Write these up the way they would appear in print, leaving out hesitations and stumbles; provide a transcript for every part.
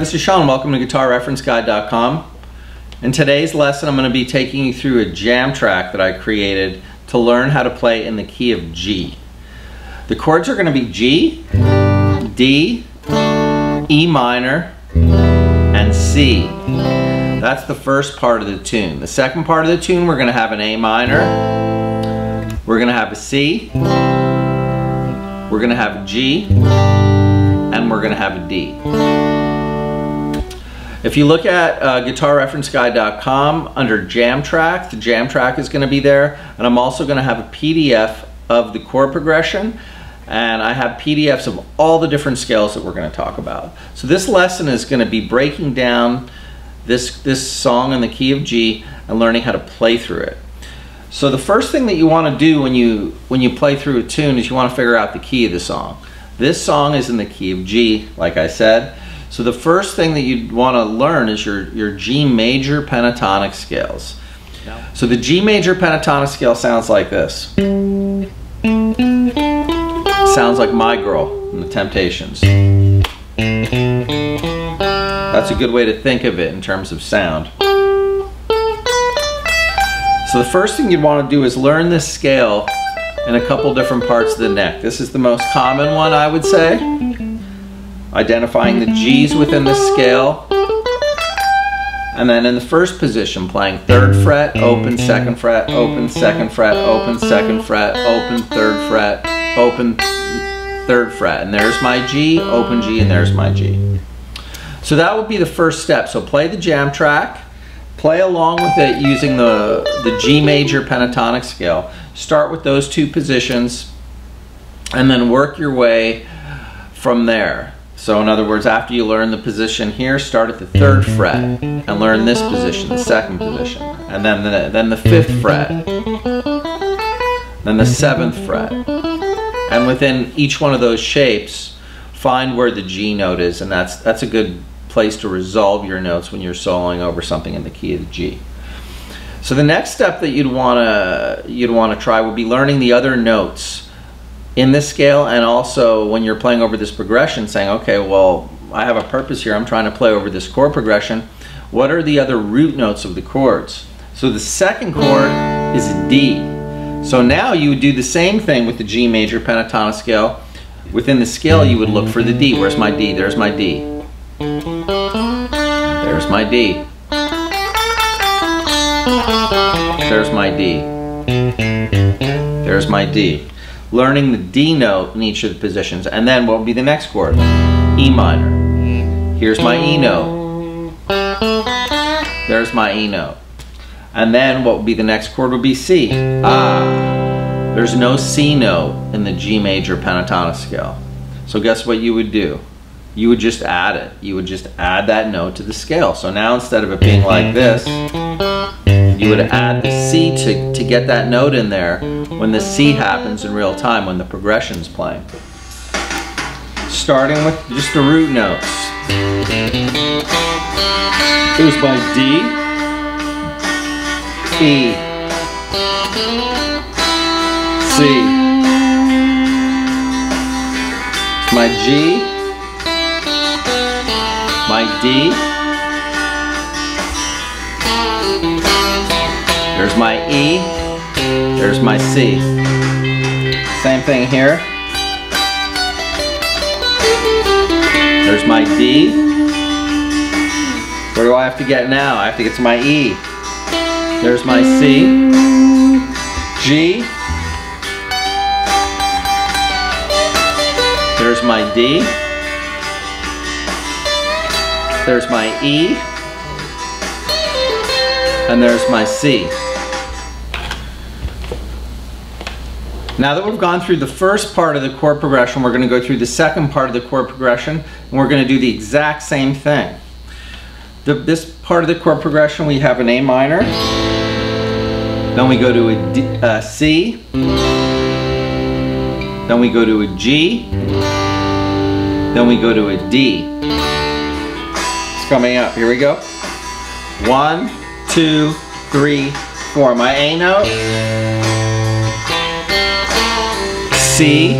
This is Sean. Welcome to guitarreferenceguide.com. In today's lesson, I'm going to be taking you through a jam track that I created to learn how to play in the key of G. The chords are going to be G, D, E minor, and C. That's the first part of the tune. The second part of the tune, we're going to have an A minor, we're going to have a C, we're going to have a G, and we're going to have a D. If you look at guitarreferenceguide.com under jam track, the jam track is going to be there, and I'm also going to have a PDF of the chord progression, and I have PDFs of all the different scales that we're going to talk about. So this lesson is going to be breaking down this song in the key of G and learning how to play through it. So the first thing that you want to do when you play through a tune is you want to figure out the key of the song. This song is in the key of G, like I said. So the first thing that you'd want to learn is your G major pentatonic scales. Yeah. So the G major pentatonic scale sounds like this. It sounds like My Girl in The Temptations. That's a good way to think of it in terms of sound. So the first thing you'd want to do is learn this scale in a couple different parts of the neck. This is the most common one, I would say. Identifying the G's within the scale, and then in the first position playing 3rd fret, open 2nd fret, open 2nd fret, open 2nd fret, open 3rd fret, open 3rd fret, and there's my G, open G, and there's my G. So that would be the first step. So play the jam track, play along with it using the G major pentatonic scale. Start with those two positions and then work your way from there. So in other words, after you learn the position here, start at the 3rd fret and learn this position, the 2nd position, and then the 5th fret, then the 7th fret. And within each one of those shapes, find where the G note is, and that's a good place to resolve your notes when you're soloing over something in the key of the G. So the next step that you'd want to try would be learning the other notes in this scale, and also when you're playing over this progression, saying, okay, well, I have a purpose here. I'm trying to play over this chord progression. What are the other root notes of the chords? So the second chord is a D. So now you would do the same thing with the G major pentatonic scale. Within the scale, you would look for the D. Where's my D? There's my D. There's my D. There's my D. There's my D. Learning the D note in each of the positions. And then what will be the next chord? E minor. Here's my E note. There's my E note. And then what will be the next chord would be C. Ah, there's no C note in the G major pentatonic scale. So guess what you would do? You would just add it. You would just add that note to the scale. So now instead of it being like this, you would add the C to get that note in there when the C happens in real time, when the progression's playing. Starting with just the root notes. It was by D, E, C. My G, my D. There's my E, there's my C. Same thing here. There's my D. Where do I have to get now? I have to get to my E. There's my C. G. There's my D. There's my E. And there's my C. Now that we've gone through the first part of the chord progression, we're going to go through the second part of the chord progression, and we're going to do the exact same thing. This part of the chord progression, we have an A minor, then we go to a C, then we go to a G, then we go to a D. It's coming up. Here we go. 1, 2, 3, 4. My A note. C, G,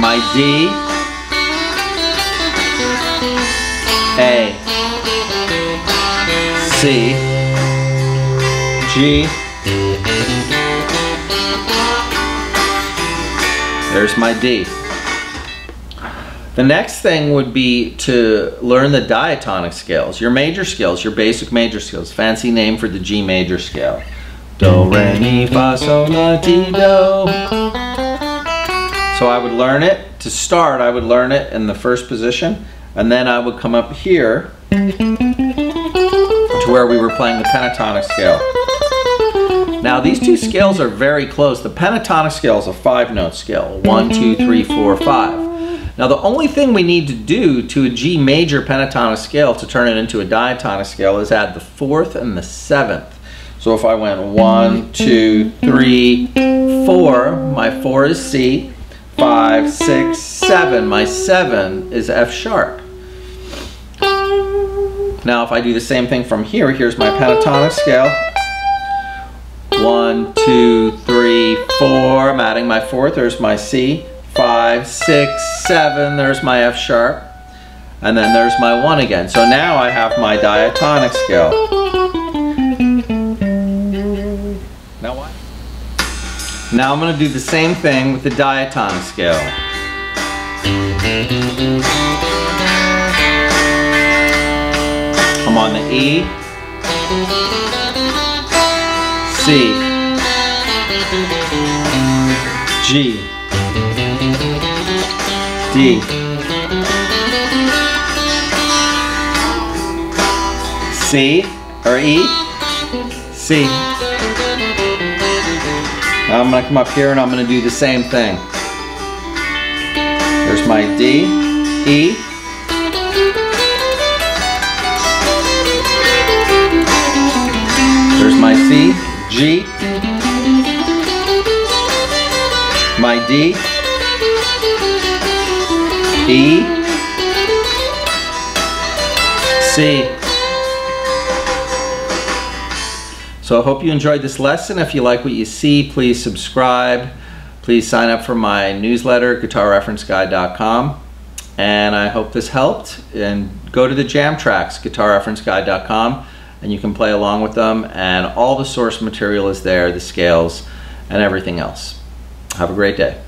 my D, A, C, G, there's my D. The next thing would be to learn the diatonic scales, your major scales, your basic major scales. Fancy name for the G major scale. Do, re, mi, fa, sol, la, ti, do. So I would learn it. To start, I would learn it in the first position, and then I would come up here to where we were playing the pentatonic scale. Now these two scales are very close. The pentatonic scale is a 5-note scale. 1, 2, 3, 4, 5. Now the only thing we need to do to a G major pentatonic scale to turn it into a diatonic scale is add the 4th and the 7th. So if I went 1, 2, 3, 4, my 4 is C, 5, 6, 7, my 7 is F sharp. Now if I do the same thing from here, here's my pentatonic scale. 1, 2, 3, 4, I'm adding my 4th, there's my C. 5, 6, 7, there's my F sharp, and then there's my 1 again. So now I have my diatonic scale. Now what? Now I'm going to do the same thing with the diatonic scale. I'm on the E, C, G, D, C, or E, C. Now I'm going to come up here and I'm going to do the same thing. There's my D, E, there's my C, G, my D, E, C. So I hope you enjoyed this lesson. If you like what you see, please subscribe. Please sign up for my newsletter, guitarreferenceguide.com. And I hope this helped. And go to the jam tracks, guitarreferenceguide.com, and you can play along with them. And all the source material is there, the scales and everything else. Have a great day.